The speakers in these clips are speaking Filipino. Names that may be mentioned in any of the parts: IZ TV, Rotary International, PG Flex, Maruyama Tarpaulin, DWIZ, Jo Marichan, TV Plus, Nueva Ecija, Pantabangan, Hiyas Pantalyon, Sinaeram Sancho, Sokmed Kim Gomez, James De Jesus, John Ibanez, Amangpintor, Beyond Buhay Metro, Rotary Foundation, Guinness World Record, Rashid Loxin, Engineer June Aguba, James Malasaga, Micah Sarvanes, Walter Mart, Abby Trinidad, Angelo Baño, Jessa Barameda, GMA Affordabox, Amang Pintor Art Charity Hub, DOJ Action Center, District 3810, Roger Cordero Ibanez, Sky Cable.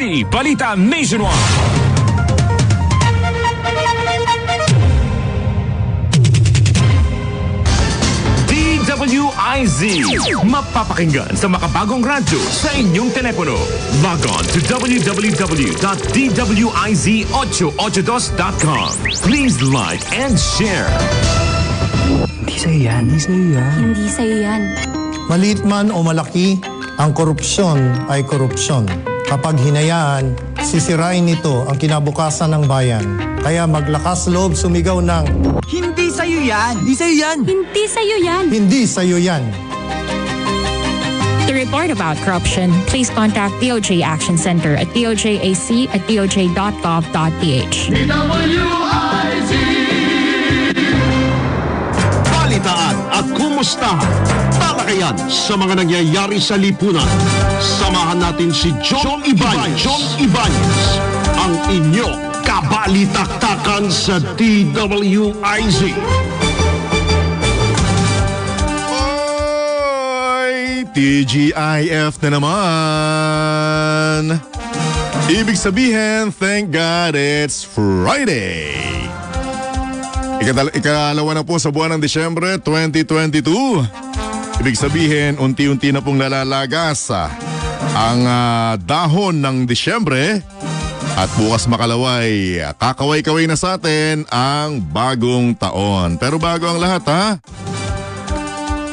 Balita Nationwide. DWIZ, mapapakinggan sa makabagong radyo sa inyong telepono. Log on to www.dwiz882.com. Please like and share. Hindi sa'yo yan. Hindi sa'yo yan. Hindi sa'yo yan. Maliit man o malaki, ang korupsyon ay korupsyon. Kapag hinayaan, sisirain nito ang kinabukasan ng bayan. Kaya maglakas loob sumigaw ng hindi sa'yo yan! Hindi sa'yo yan! Hindi sa'yo yan! Hindi sa'yo yan! To report about corruption, please contact DOJ Action Center at dojaac@doj.gov.ph. DWIZ! Balitaan at kumustahan, talakayan sa mga nangyayari sa lipunan. Samahan natin si John Ibanez, ang inyong kabalitaktakan sa DWIZ. Oy, TGIF na naman. Ibig sabihin, thank God it's Friday. Ikalawa na po sa buwan ng Disyembre 2022. Ibig sabihin, unti-unti na pong nalalagas ang dahon ng Disyembre. At bukas makalaway, kakaway-kaway na sa atin ang bagong taon. Pero bago ang lahat, ha?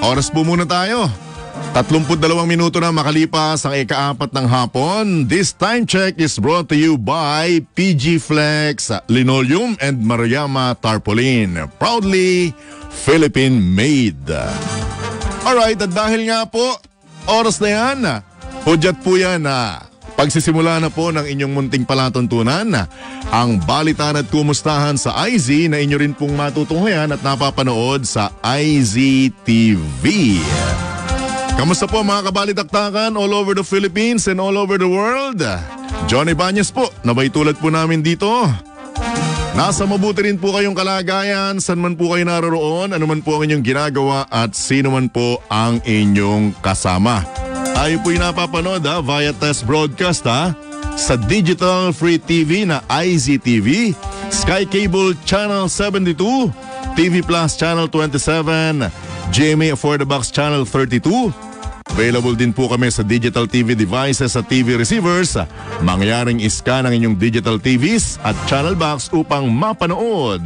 Oras po muna tayo. 32 minuto na makalipas ang ika-4 ng hapon. This time check is brought to you by PG Flex, Linoleum and Maruyama Tarpaulin. Proudly Philippine made. Alright, at dahil nga po, oras na yan. Hudyat po yan, ha? Pagsisimula na po ng inyong munting palatuntunan, ang balitaan at kumustahan sa IZ na inyo rin pong matutunghayan at napapanood sa IZ TV. Kamusta po mga kabalitaktakan all over the Philippines and all over the world? John Ibanez po, nabaitulad po namin dito. Nasa mabuti rin po kayong kalagayan, saan man po kayo naroroon, anuman po ang inyong ginagawa at sino man po ang inyong kasama. Tayo po'y napapanood via test broadcast sa digital free TV na IZ TV, Sky Cable Channel 72, TV Plus Channel 27, GMA Affordabox Channel 32. Available din po kami sa digital TV devices at TV receivers. Mangyaring iskan ang inyong digital TVs at channel box upang mapanood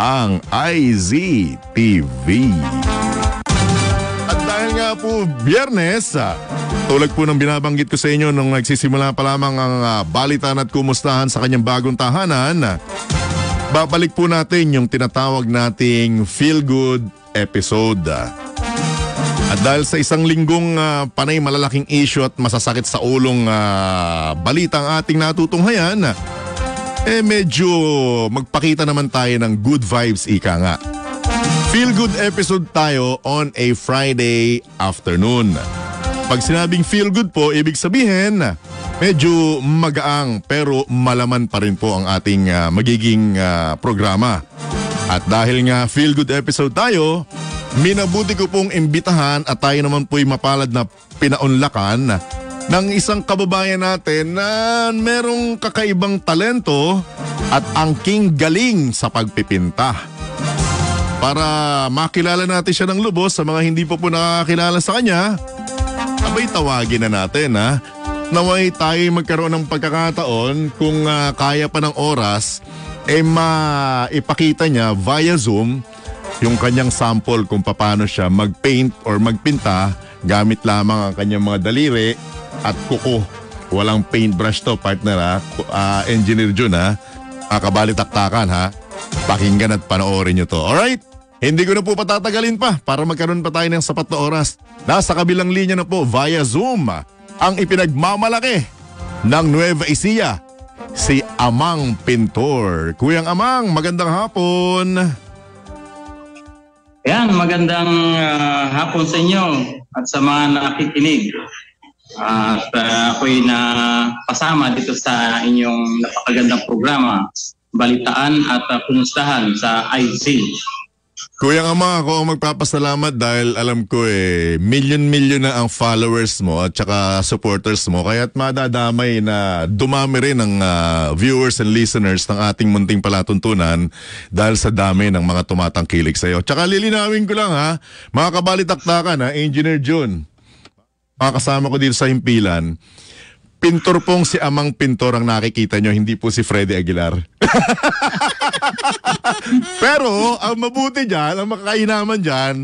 ang IZ TV. Nga po, Biyernes, tulad po ng binabanggit ko sa inyo nung nagsisimula pa lamang ang balitaan at kumustahan sa kanyang bagong tahanan, babalik po natin yung tinatawag nating Feel Good episode. At dahil sa isang linggong panay malalaking issue at masasakit sa ulong balitang ating natutunghayan, medyo magpakita naman tayo ng good vibes, ika nga. Feel Good episode tayo on a Friday afternoon. Pag sinabing feel good po, ibig sabihin, medyo magaang pero malaman pa rin po ang ating magiging programa. At dahil nga feel good episode tayo, minabuti ko pong imbitahan at tayo naman po'y mapalad na pinaunlakan ng isang kababayan natin na merong kakaibang talento at angking galing sa pagpipinta. Para makilala natin siya ng lubos sa mga hindi pa po nakakilala sa kanya, abay tawagin na natin naway tayo magkaroon ng pagkakataon kung kaya pa ng oras, maipakita niya via Zoom yung kanyang sample kung paano siya magpaint or magpinta gamit lamang ang kanyang mga daliri at kuko. Walang paintbrush to, partner Engineer June kabalitaktakan pakinggan at panoorin nyo to. Alright? Hindi ko na po patatagalin pa para magkaroon pa tayo ng sapat na oras. Nasa kabilang linya na po via Zoom ang ipinagmamalaki ng Nueva Ecija, si Amang Pintor. Kuyang Amang, magandang hapon. Ayan, magandang hapon sa inyo at sa mga nakikinig. At ako'y napasama dito sa inyong napakagandang programa, balitaan at kumustahan sa IZ. Kuyang Ama, ako ang magpapasalamat dahil alam ko million-million na ang followers mo at saka supporters mo. Kaya't madadamay na dumami rin ang viewers and listeners ng ating munting palatuntunan dahil sa dami ng mga tumatangkilik sa'yo. Tsaka lilinawin ko lang ha, mga kabalitaktakan ha, Engineer June, mga kasama ko dito sa himpilan, pintor pong si Amang Pintor ang nakikita nyo, hindi po si Freddie Aguilar. Pero, ang mabuti dyan, ang makakainaman dyan,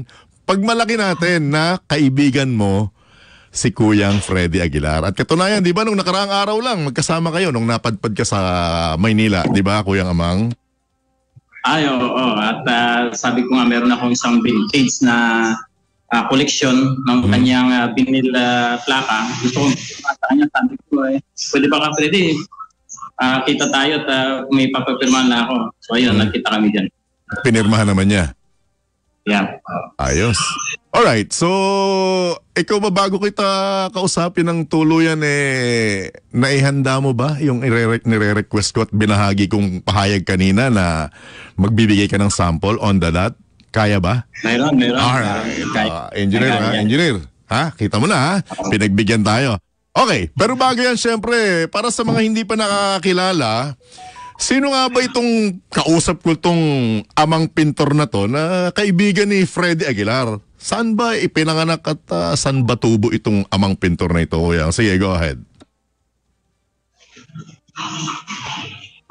pag malaki natin na kaibigan mo, si Kuyang Freddie Aguilar. At katunayan, di ba, nung nakaraang araw lang, magkasama kayo nung napadpad ka sa Maynila, di ba, Kuyang Amang? Ay, oo. At sabi ko nga, meron akong isang vintage na collection ng kanyang vinyl plaka. Gusto ko sa kanya, sabi ko pwede ba ka Freddy? Kita tayo at may papapirmahan na ako. So ayun, nagkita kami dyan. Pinirmahan naman niya? Yeah. Ayos. Alright, so ikaw ba bago kita kausapin ng tuluyan naihanda mo ba yung nire-request ko at binahagi kong pahayag kanina na magbibigay ka ng sample on the dot? Kaya ba? Mayroon. Alright. Engineer. Ha? Kita mo na ha? Pinagbigyan tayo. Okay. Pero bago yan, syempre, para sa mga hindi pa nakakilala, sino nga ba itong kausap ko itong Amang Pintor na to na kaibigan ni Freddie Aguilar? Saan ba ipinanganak at saan ba tubo itong Amang Pintor na ito? Sige, go ahead.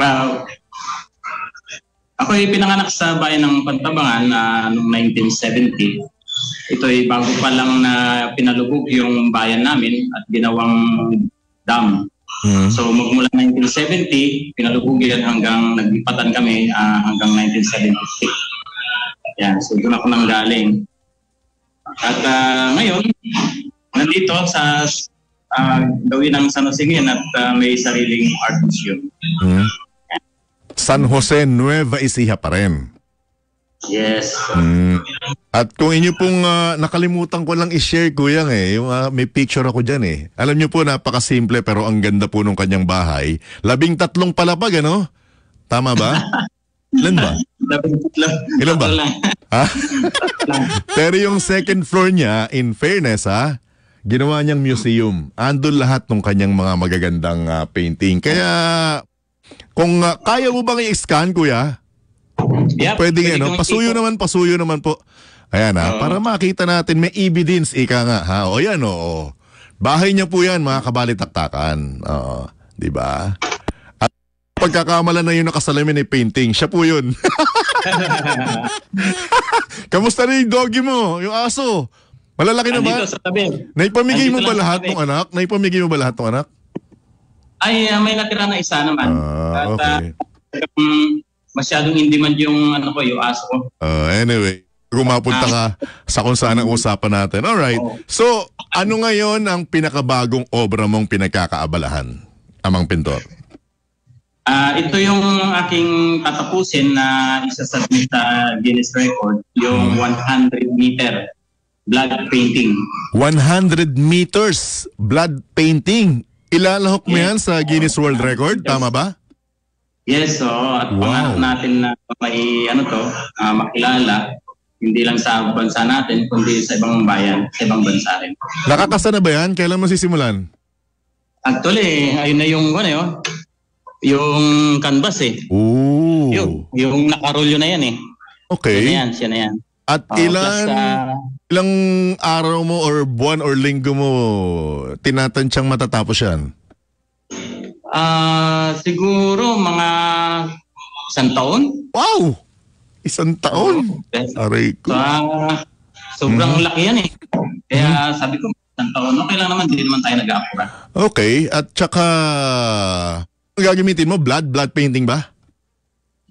Wow. Ako ay pinanganak sa bayan ng Pantabangan noong 1970. Ito ay bago pa lang na pinalubog yung bayan namin at ginawang dam. So magmula 1970, pinalubog yan hanggang naglipatan kami hanggang 1976. Yan, so doon ako nang galing. At ngayon, nandito sa gawin ng San Jose at may sariling art museum. San Jose, Nueva Ecija pa rin. Yes. At kung inyo pong nakalimutan ko lang i-share, Kuyang, may picture ako dyan . Alam nyo po, napakasimple pero ang ganda po nung kanyang bahay. 13 palapag, ano? Tama ba? Ilan ba? Ilan ba? Ha? Pero yung second floor niya, in fairness ha, ginawa niyang museum. Andun lahat ng kanyang mga magagandang painting. Kaya kung kaya mo bang i-scan, Kuya? Yep, pwede nga, no? Pasuyo naman po. Ayan ha, para makita natin, may evidence, ika nga ha. O yan, oo. Bahay niya po yan, mga kabalitaktakan. Oo, diba? At pagkakamala na yun nakasalamin ay painting, siya po yun. Kamusta na yung doggy mo, yung aso? Malalaki na ba? Naipamigay mo ba lahat ng anak? Ay, may natira na isa naman. Okay. At masyadong in demand yung ano ko, yung aso ko. Anyway, kumapunta ka sa kung saan ang usapan natin. Alright. So, ano ngayon ang pinakabagong obra mong pinagkakaabalahan, Amang Pintor? Ito yung aking tatapusin na isasubmit sa Guinness Record, yung 100-meter blood painting. 100 meters blood painting? Ilalahok mo yan sa Guinness World Record, tama ba? Yes, so at pangarap natin na may makilala, hindi lang sa bansa natin, kundi sa ibang bayan, sa ibang bansa rin. Nakakasa na ba yan? Kailan mo sisimulan? Actually, ayun na yung yung canvas Ooh. Yung nakarolyo na yan Okay. Siya na yan. At ilang araw mo or buwan or linggo mo tinatansyang matatapos yan? Siguro mga isang taon. Wow! Isang taon? Aray ko. Sobrang laki yan Kaya sabi ko isang taon. Okay lang naman, hindi naman tayo nag-aapura. Okay. At saka gagamitin mo blood painting ba?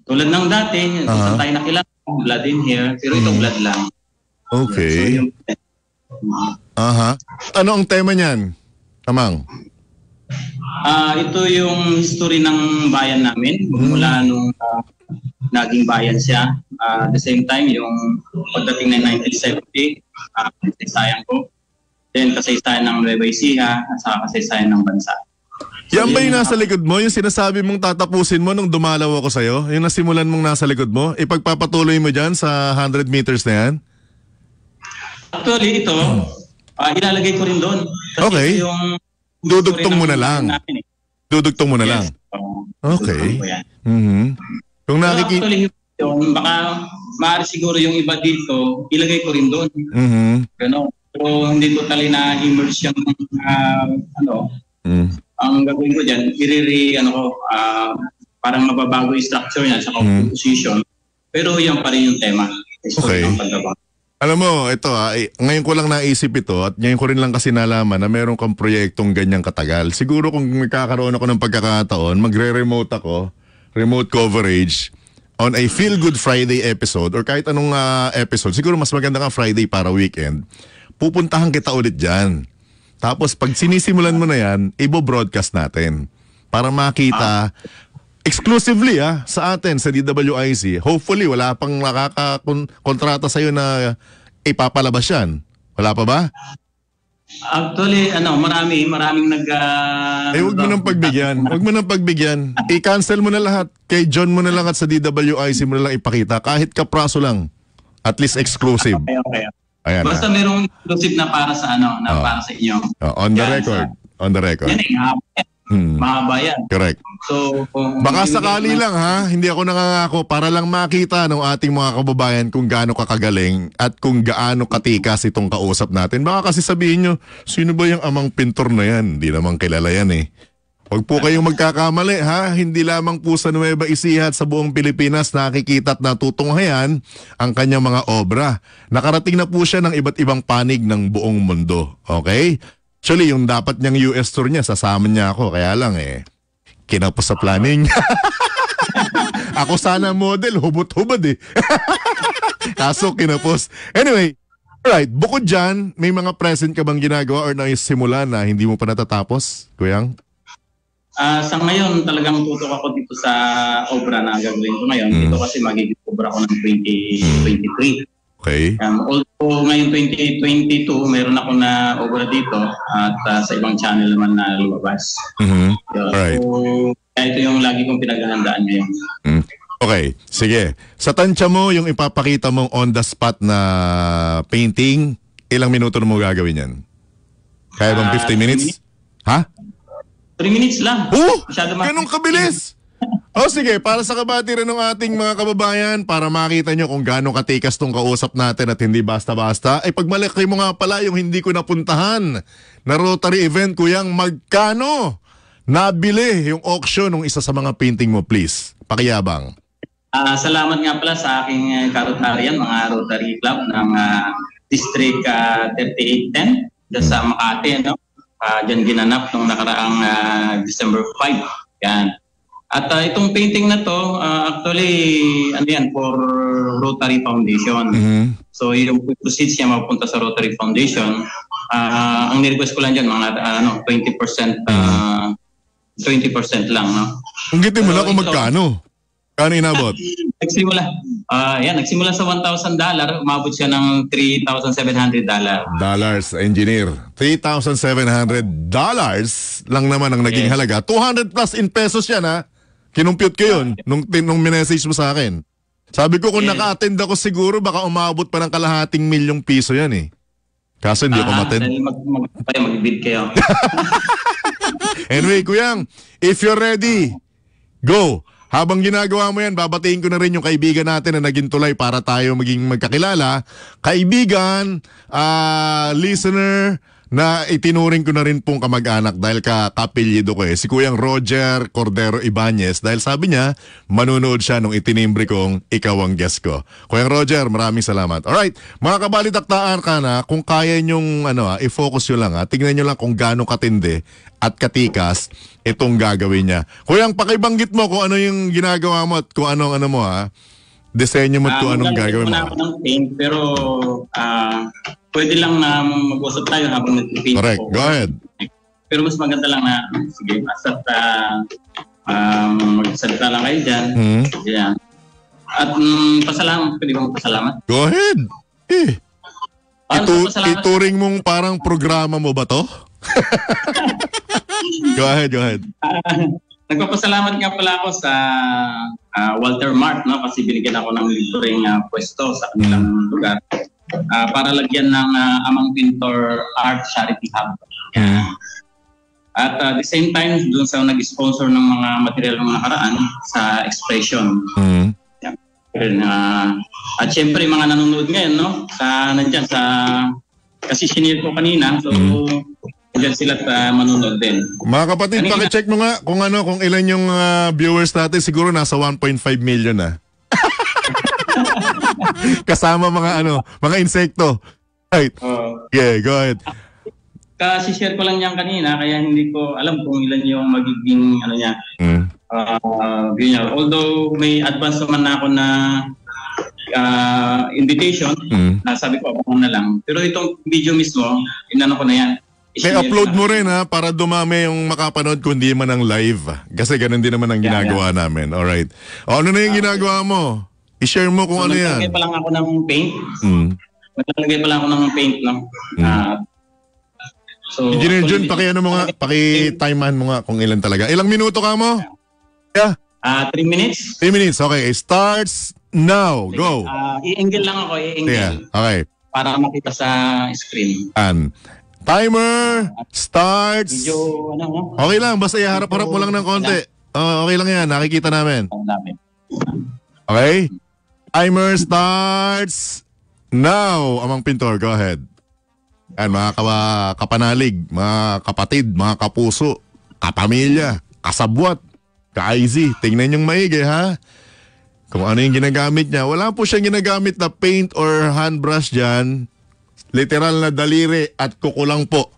Tulad ng dati, saan tayo nakilala. Blood in here, pero ito blood lang. Okay. Ano ang tema niyan, Amang? Ito yung history ng bayan namin. Mula nung naging bayan siya. At the same time, yung pagdating na 1970, kasaysayan ko. Then kasaysayan ng Nueva Ecija, at saka kasaysayan ng bansa. Yan ba yung nasa likod mo? Yung sinasabi mong tatapusin mo nung dumalaw ako sa'yo? Yung nasimulan mong nasa likod mo? Ipagpapatuloy mo dyan sa 100 meters na yan? Actually, ito, ilalagay ko rin doon. Kasi okay. Dudugtong mo na lang. Dudugtong mo na lang. Okay. Kung nakikita... Yung baka maaari siguro yung iba dito, ilagay ko rin doon. Gano'n. So, hindi totally na-immerse yung ang gagawin ko dyan, parang mababago yung structure niya sa composition. Pero yan pa rin yung tema. Okay. Alam mo, ito ngayon ko lang naisip ito at ngayon ko rin lang kasi nalaman na meron kang proyektong ganyang katagal. Siguro kung magkakaroon ako ng pagkakataon, magre-remote ako, remote coverage, on a feel-good Friday episode or kahit anong episode, siguro mas maganda ka Friday para weekend, pupuntahan kita ulit dyan. Tapos pag sinisimulan mo na yan, ibo-broadcast natin para makita exclusively sa atin, sa DWIZ. Hopefully, wala pang nakakakontrata sa'yo na ipapalabas yan. Wala pa ba? Actually, maraming nag... huwag mo nang pagbigyan. Huwag mo nang pagbigyan. I-cancel mo na lahat. Kay John mo na lang at sa DWIC mo na lang ipakita. Kahit kapraso lang. At least exclusive. Okay. Ayan, basta merong exclusive na para sa para sa inyo. On the record. Yan mahaba yan. Correct. So, baka sakali lang hindi ako nangangako, para lang makita ng ating mga kababayan kung gaano kakagaling at kung gaano katikas itong kausap natin. Baka kasi sabihin nyo, sino ba yung amang pintor na yan? Hindi naman kilala yan eh. Huwag po kayong magkakamali Hindi lamang po sa Nueva Ecija at sa buong Pilipinas nakikita at natutunghayan ang kanyang mga obra. Nakarating na po siya ng iba't ibang panig ng buong mundo. Okay? Actually, yung dapat niyang US tour niya, sasama niya ako. Kaya lang kinapos sa planning. Ako sana model, hubot-hubad Kaso kinapos. Anyway, alright, bukod dyan, may mga present ka bang ginagawa or naisimula na hindi mo pa natatapos, Kuyang? Sa ngayon, talagang tutok ako dito sa obra na gagawin ko ngayon. Dito kasi magiging obra ko ng 2023. Okay. Although ngayon 2022, meron ako na obra dito at sa ibang channel naman na lumabas. Right. So, ito yung lagi kong pinaghahandaan ngayon. Okay, sige. Sa tansya mo, yung ipapakita mong on the spot na painting, ilang minuto na mo gagawin yan? Kaya bang 15 minutes? 3 minutes lang. Oh! Ganun kabilis! O sige, para sa kabati rin ng ating mga kababayan, para makita nyo kung gaano katikas tong kausap natin at hindi basta-basta, ay pagmalaki mo nga pala yung hindi ko napuntahan na Rotary event, Kuyang, magkano nabili yung auction ng isa sa mga painting mo, please? Pakiyabang. Salamat nga pala sa aking karotarian, mga Rotary Club ng District 3810, sa Makati, dyan ginanap nung nakaraang December 5. Yan. At itong painting na to, actually, for Rotary Foundation. So, yung proceeds niya mapunta sa Rotary Foundation. Ang nirequest ko lang dyan, mga 20% lang. Ang giti mo na kung magkano? Kano inabot? Nagsimula sa $1,000. Umabot siya ng $3,700. Dollars, engineer. $3,700 lang naman ang naging halaga. 200 plus in pesos yan, Kinumpute ko yun nung minessage mo sa akin. Sabi ko kung naka-attend ako siguro, baka umabot pa ng ₱500,000 yan Kaso hindi ako matin. Mag-bid kayo. Anyway, Kuyang, if you're ready, go. Habang ginagawa mo yan, babatiin ko na rin yung kaibigan natin na naging tulay para tayo maging magkakilala. Kaibigan, listener, na itinuring ko na rin pong kamag-anak dahil kapilyido ko si Kuyang Roger Cordero Ibanez, dahil sabi niya manunood siya nung itinimbre kong ikaw ang guest ko. Kuyang Roger, maraming salamat. Alright, mga kabalitaktaan kung kaya nyong i-focus nyo lang tignan nyo lang kung gaano katindi at katikas itong gagawin niya. Kuyang, pakibanggit mo kung ano yung ginagawa mo at kung anong mo disenyo mo at kung anong gagawin mo. Ako ng paint, pero pwede lang na mag-usap tayo habang nag-paint. Correct. Go ahead. Pero mas maganda lang na, sige, magsalita lang kayo dyan. Yeah. At pasalamat, pwede bang pasalamat? Go ahead. Ituring mong parang programa mo ba to? Go ahead. Nagpapasalamat nga pala ako sa Walter Mart, no? Kasi binigyan ako ng libreng pwesto sa kanilang lugar para lagyan ng Amang Pintor Art Charity Hub. At the same time, doon sa nag-sponsor ng mga material ng nakaraan sa Expression. At syempre, mga nanonood ngayon, no? Kasi sinir ko kanina, so dyan sila manonood din. Mga kapatid, pakicheck mo nga kung ano, kung ilan yung viewers natin. Siguro nasa 1.5 million na. Kasama mga ano, mga insekto. Right. Yeah, go ahead. Kasi share ko lang yan kanina, kaya hindi ko alam kung ilan yung magiging ano niya. Although may advance naman na ako na invitation, sabi ko ako na lang. Pero itong video mismo, inano ko na yan. May upload mo rin ha, para dumami yung makapanood kundi man ang live. Kasi ganun din naman ang ginagawa namin. Alright. O, ano na yung ginagawa mo? I-share mo kung ano yan. Naglalagay pa lang ako ng paint. Naglalagay pa lang ako ng paint. So, Engineer June, paki-timean mo nga kung ilan talaga. Ilang minuto ka mo? 3 minutes. 3 minutes, okay. It starts now. Go. I-angle lang ako, i-angle. Okay. Para makita sa screen. Timer starts. Video, ano? Okay lang, basta iharap-harap mo lang ng konti. Okay lang yan, nakikita namin. Okay? Timer starts now. Amang Pintor, go ahead. Yan, mga kapanalig, mga kapatid, mga kapuso, kapamilya, kasabwat, ka-IZ. Tingnan yung maigi, ha? Kung ano yung ginagamit niya. Wala po siyang ginagamit na paint or hand brush dyan. Literal na daliri at kukulang po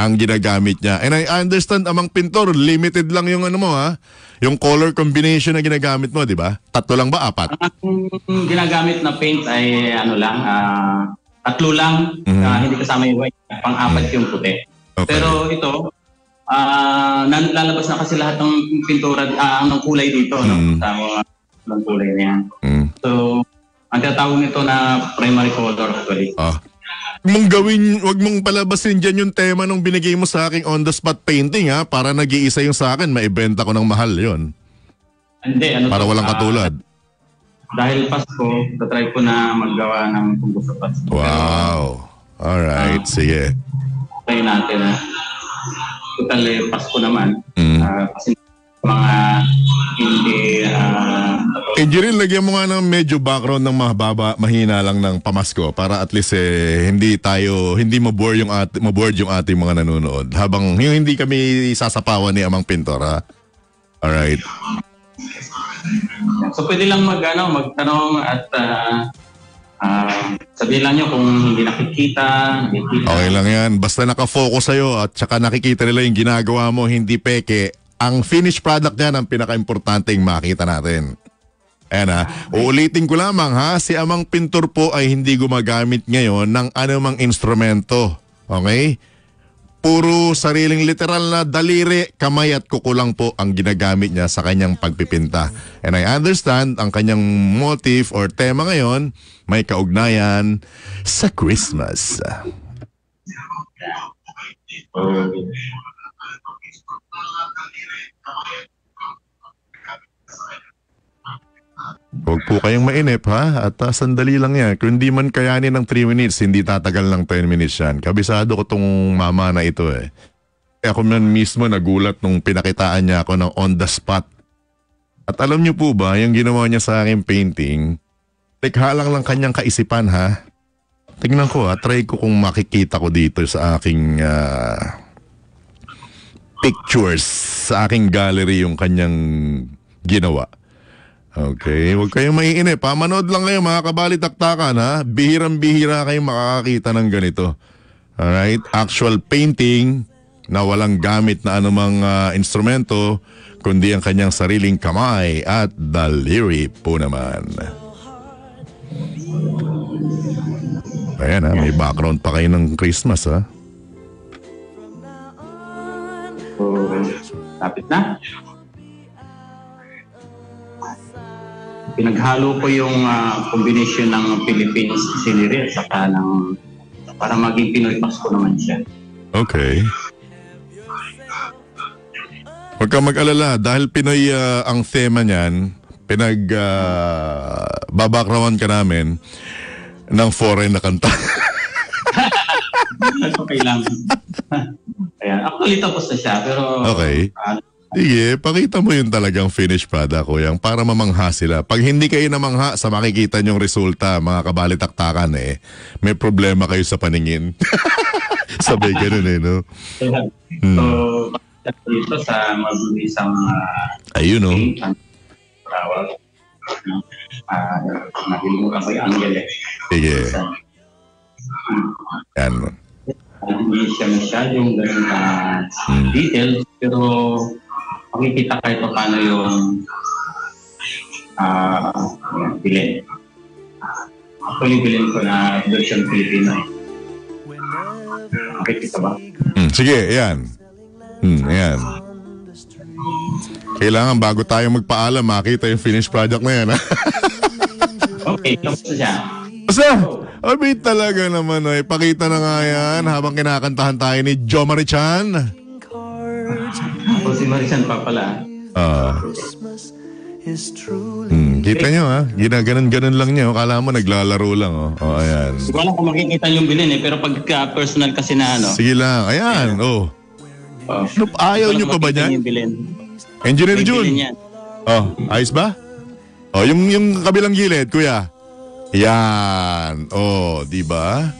ang ginagamit niya. And I understand, Amang Pintor, limited lang yung ano mo, ha? Yung color combination na ginagamit mo, di ba? 3 lang ba? 4? Ang ginagamit na paint ay ano lang, tatlo lang, hindi kasama yung white, pang-apat yung puti. Pero ito, lalabas na kasi lahat ng pintura, ng kulay dito, no? Ng kulay na yan. So, ang tinatawag nito na primary color actually. Huwag mong palabasin dyan yung tema nung binigay mo sa akin on-the-spot painting, ha? Para nag-iisa yung sa akin, maibenta ko ng mahal yon. Hindi, ano para to, walang katulad. Dahil Pasko, tatry ko na maggawa ng kung gusto Pasko. Wow. Alright, sige. Try natin. Totally Pasko naman. Kasi mga hindi... Engineer, lagyan mo nga ng medyo background ng mahina lang ng pamasko para at least hindi maboard yung ating mga nanonood. Habang hindi kami sasapawan ni Amang Pintor, ha? Alright. So pwede lang magtanong at sabihin lang nyo kung hindi nakikita. Okay lang yan. Basta nakafocus sa'yo at saka nakikita nila yung ginagawa mo, hindi peke. Ang finished product niyan ang pinaka-importante yung makita natin. Ayan ha. Uulitin ko lamang ha, si Amang Pintor po ay hindi gumagamit ngayon ng anumang instrumento. Okay? Puro sariling literal na daliri, kamay at kukulang po ang ginagamit niya sa kanyang pagpipinta. And I understand, ang kanyang motif or tema ngayon may kaugnayan sa Christmas. Huwag po kayong mainip ha, at sandali lang yan. Kung hindi man kayanin ng 3 minutes, hindi tatagal ng 10 minutes yan. Kabisado ko tong mama na ito eh. Ako man mismo nagulat nung pinakitaan niya ako ng on the spot. At alam niyo po ba, yung ginawa niya sa akin painting, tekha lang kanyang kaisipan ha. Tignan ko ha, try ko kung makikita ko dito sa aking pictures, sa aking gallery yung kanyang ginawa. Okay, huwag kayong maiinip. Pamanood lang kayo mga kabalitaktakan ha. Bihirang-bihira kayong makakakita ng ganito. Alright, actual painting na walang gamit na anumang instrumento kundi ang kanyang sariling kamay at daliri po naman. Ayan ha, may background pa kayo ng Christmas ha. Tapit na. Pinaghalo ko yung combination ng Philippines scenery at saka ng para maging Pinoy Pasko naman siya. Okay. Huwag kang mag-alala dahil Pinoy ang tema niyan, pinagbabakrawan ka namin ng foreign na kanta. Okay lang. Ayan. Actually tapos na siya pero... Okay. Sige, pakita mo yung talagang finished product, Kuyang, para mamangha sila. Pag hindi kayo namangha sa makikita nyong resulta, mga kabalitaktakan eh, may problema kayo sa paningin. Sabi ganun eh, no? So, ito sa magulisang ayun, no? Nagilimutan ko yung Angel eh. Sige. Yan. Hindi siya masyadong ganun na details, pero... makikita kayo pa paano yung bilin. Ako yung bilin ko na version Filipino. Makikita ba? Sige, yan. Yan. Kailangan bago tayo magpaalam, makita yung finished product na yan. Okay, tapos na siya. Abi talaga naman. Ay, pakita na nga yan habang kinakantahan tayo ni Jo Marichan. Ako si Marichan pa pala. Kita nyo ha. Ginaganon-ganon lang nyo. Kala mo naglalaro lang. Oh, ayan. Hindi ko alam kung makikita yung bilin eh. Pero pagka personal kasi na ano. Sige lang. Ayan. Oh. Ayaw nyo pa ba niyan? Engineer June. Oh, ayos ba? Oh, yung kabilang gilid, kuya. Ayan. Oh, diba?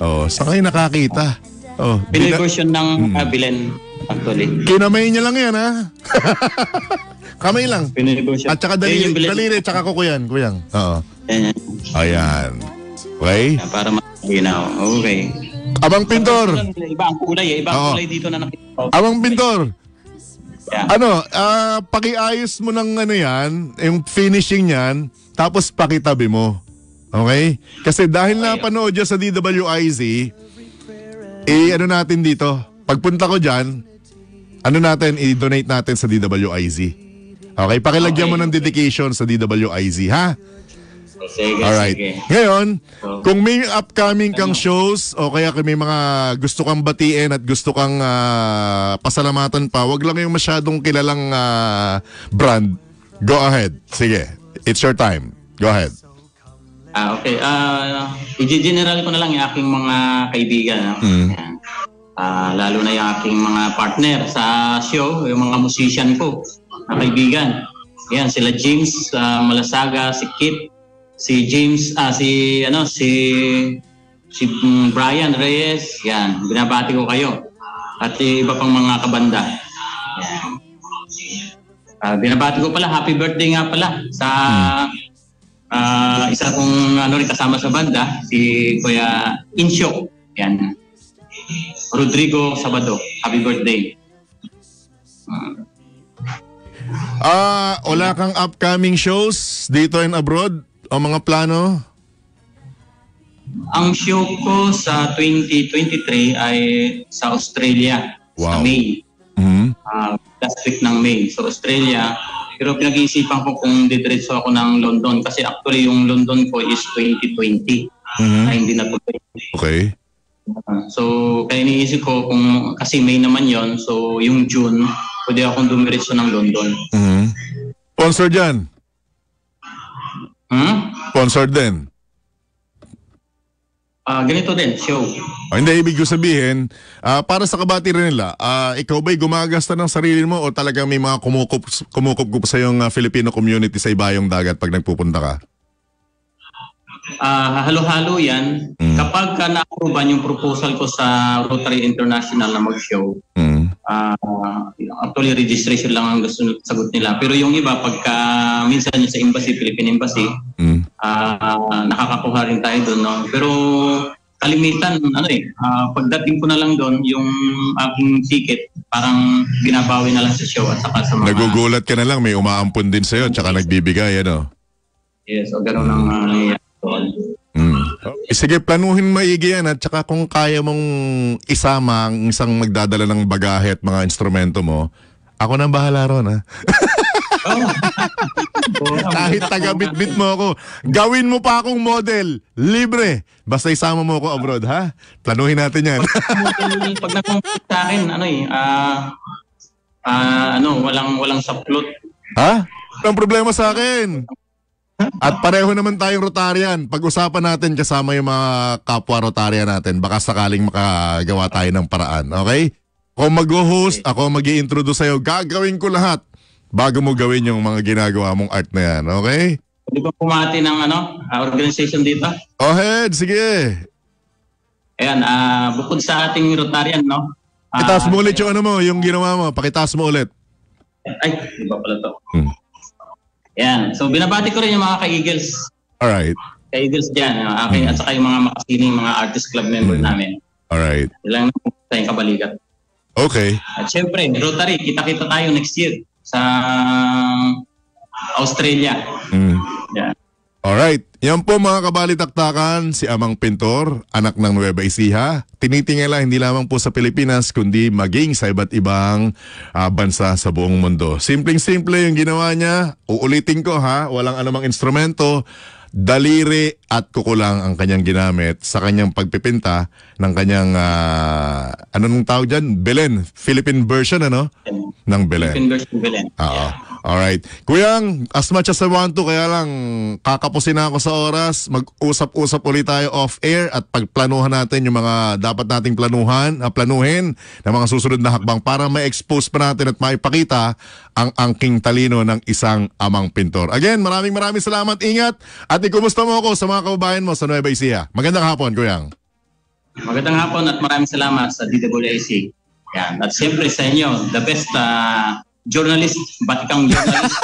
Oh, saan kayo nakakita? Oh, version ng bilin. Actually. Kinamay niya lang yan, ha? Kamay lang. At saka daliri, at saka kukuyan, kuyang. Oo. Ayan. Okay? Para makakinaw. Okay. Abang Pintor. Iba ang kulay, eh. Iba ang kulay dito na nakikita. Abang Pintor. Ano, pakiayos mo ng ano yan, yung finishing yan, tapos pakitabi mo. Okay? Kasi dahil napanood yun sa DWIZ, eh ano natin dito? Pagpunta ko dyan, ano natin, i-donate natin sa DWIZ. Okay, pakilagyan mo ng dedication sa DWIZ, ha? Sige, alright. Sige. Ngayon, kung may upcoming kang shows o kaya may mga gusto kang batiin at gusto kang pasalamatan pa, wag lang yung masyadong kilalang brand. Go ahead. Sige, it's your time. Go ahead. Okay, i-general ko na lang yung aking mga kaibigan. Lalo na yung aking mga partner sa show, yung mga musician ko na kaibigan. Ayan, sila James Malasaga, si Kip, si James, si Brian Reyes. Ayan, binabati ko kayo. At iba pang mga kabanda. Ayan. Binabati ko pala, happy birthday nga pala sa isa kong kasama sa banda, si Kuya Insyo. Ayan. Rodrigo Sabado, happy birthday. Wala kang upcoming shows dito and abroad o mga plano? Ang show ko sa 2023 ay sa Australia sa May. Last week ng May sa Australia. Pero pinag-iisipan ko kung didiretso ako ng London kasi actually yung London ko is 2020. Ay, hindi na po. Okay. So, kaya iniisip ko kung kasi May naman yon, so yung June, pwede akong dumiretso ng London. Sponsor dyan? Sponsor din? Ganito din, show. Hindi, ibig ko sabihin, para sa kabati rin nila, ikaw ba'y gumagasta ng sarili mo o talagang may mga kumukup sa yung Filipino community sa ibayong dagat pag nagpupunta ka? Halo-halo yan. Kapag na-approvean yung proposal ko sa Rotary International na mag-show, actually registration lang ang gusto sagot nila. Pero yung iba, pagka minsan yung sa embassy, Philippine Embassy, nakakakuha rin tayo doon. No? Pero kalimitan, pagdating ko na lang doon, yung aking ticket, parang binabawi na lang sa show at saka sa mga... Nagugulat ka na lang, may umaampun din sa'yo at saka nagbibigay, ano? Yes, o gano'n ang nangyayari. Sige, planuhin maigi yan at saka kung kaya mong isama ang isang magdadala ng bagahe at mga instrumento mo, ako nang bahala ron, ha? Kahit tagabit-bit mo ako, gawin mo pa akong model, libre, basta isama mo ako abroad, ha? Planuhin natin yan. Pag nakumpit sa akin, Walang saplot. Ha? Ang problema sa akin. At pareho naman tayong Rotarian. Pag-usapan natin kasama yung mga kapwa Rotarian natin. Baka sakaling makagawa tayo ng paraan. Okay? Kung mag-host, ako mag-i-introduce sa'yo. Gagawin ko lahat bago mo gawin yung mga ginagawa mong art na yan. Okay? Hindi ba pumati ng organization dito? Go ahead, sige. Ayan, bukod sa ating Rotarian, no? Pakitaas mo ulit yung yung ginawa mo. Pakitaas mo ulit. Ay, di ba pala to? Yan. So, binabati ko rin yung mga ka-Eagles. Alright. Ka-Eagles dyan. Aking at saka yung mga makasiling, mga artist club member namin. Alright. Ilang sa yung kabalikat. Okay. At syempre, Rotary, kita-kita tayo next year sa Australia. Yan. Alright. Yan po mga kabalitaktakan, si Amang Pintor, anak ng Nueva Ecija. Tinitingala hindi lamang po sa Pilipinas, kundi maging sa iba't ibang bansa sa buong mundo. Simpleng-simple yung ginawa niya. Uulitin ko ha, walang anumang instrumento, daliri at kuko lang ang kanyang ginamit sa kanyang pagpipinta ng kanyang, Belen. Philippine version, ng Belen. Philippine version Belen. Oo. Alright. Kuyang, as much as I want to, kaya lang kakapusin na ako sa oras. Mag-usap-usap ulit tayo off-air at pagplanuhan natin yung mga dapat nating planuhin ng mga susunod na hakbang para ma-expose pa natin at maipakita ang angking talino ng isang Amang Pintor. Again, maraming salamat. Ingat. At ikumusta mo ako sa mga kababayan mo sa Nueva Ecija. Magandang hapon, Kuyang. Magandang hapon at maraming salamat sa DWIZ. Yan. At siyempre sa inyo, the best journalist, batikang journalist,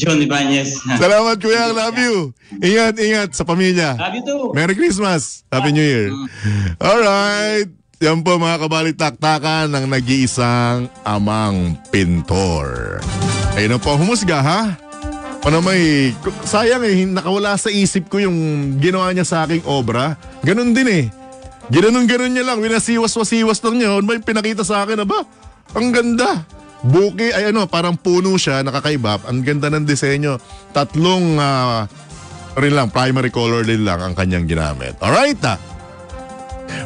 John Ibanez. Salamat kuya, love you. Ingat sa pamilya. Love you too. Merry Christmas, Happy New Year. Alright, yan po mga kabalitaktakan ng nag-iisang Amang Pintor. Ayun na po, humusga ha. Sayang nakawala sa isip ko yung ginawa niya sa aking obra. Ganun din Ganun niya lang, winasiwas-wasiwas lang niya. May pinakita sa akin, ang ganda. Buki, parang puno siya, nakakaiba. Ang ganda ng disenyo. Tatlong, primary color din lang ang kanyang ginamit. Alright na.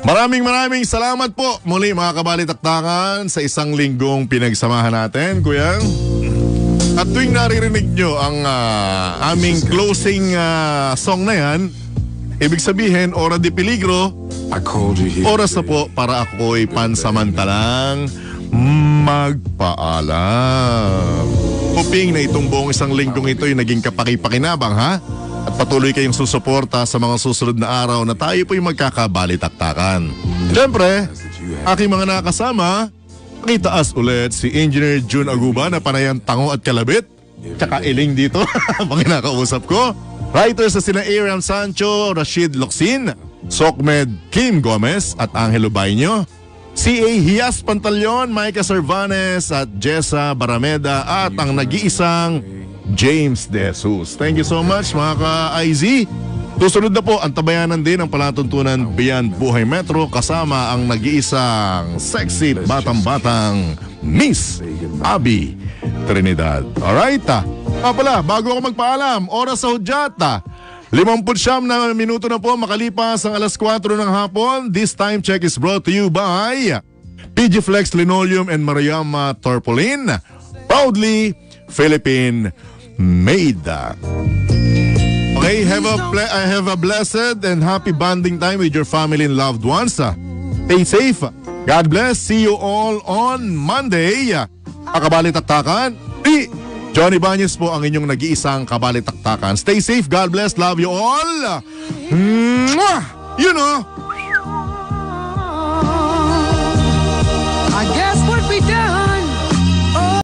Maraming salamat po muli mga kabalitaktakan sa isang linggong pinagsamahan natin, Kuyang. At tuwing naririnig nyo ang aming closing song na yan, ibig sabihin, Hora de Peligro, oras na po para ako'y pansamantalang magpaalam. Hoping na itong buong isang linggong ito ay naging kapaki-pakinabang ha? At patuloy kayong susuporta sa mga susunod na araw na tayo po'y magkakabalitaktakan. Siyempre, aking mga nakasama, pakitaas ulit si Engineer June Aguba na panayang tango at kalabit. Tsaka iling dito, pakinakausap ko. Writer sa Sinaeram Sancho, Rashid Loxin, Sokmed Kim Gomez at Angelo Baño. CA Hiyas Pantalyon, Micah Sarvanes at Jessa Barameda at ang nag-iisang James De Jesus. Thank you so much mga ka-IZ. Susunod na po ang tabayanan din ng palatuntunan Beyond Buhay Metro kasama ang nag-iisang sexy batang-batang Miss Abby Trinidad. Alright pala, bago ako magpaalam, oras sa hudyata. 59 na minuto na po makalipas ang 4:00 ng hapon. This time check is brought to you by PG Flex Linoleum and Maruyama Tarpaulin. Proudly Philippine made. Okay, have a blessed and happy bonding time with your family and loved ones. Stay safe. God bless. See you all on Monday. Pakabalitaktakan. Johnny Bañez po ang inyong nag-iisang kabalitaktakan. Stay safe, God bless, love you all. Mwah! You know.